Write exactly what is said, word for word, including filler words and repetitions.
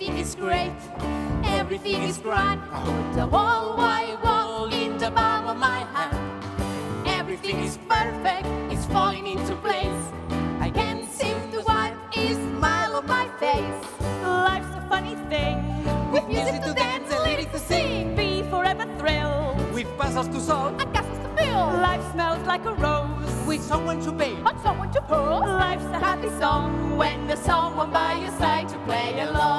Everything is great, everything is grand. I put the whole wide world in the palm of my hand. Everything is perfect, it's falling into place. I can't seem to wipe a smile on my face. Life's a funny thing, with music to dance and lyrics to sing. Be forever thrilled, with puzzles to solve and castles to build. Life smells like a rose, with someone to pay and someone to pull. Life's a happy song, when there's someone by your side to play along.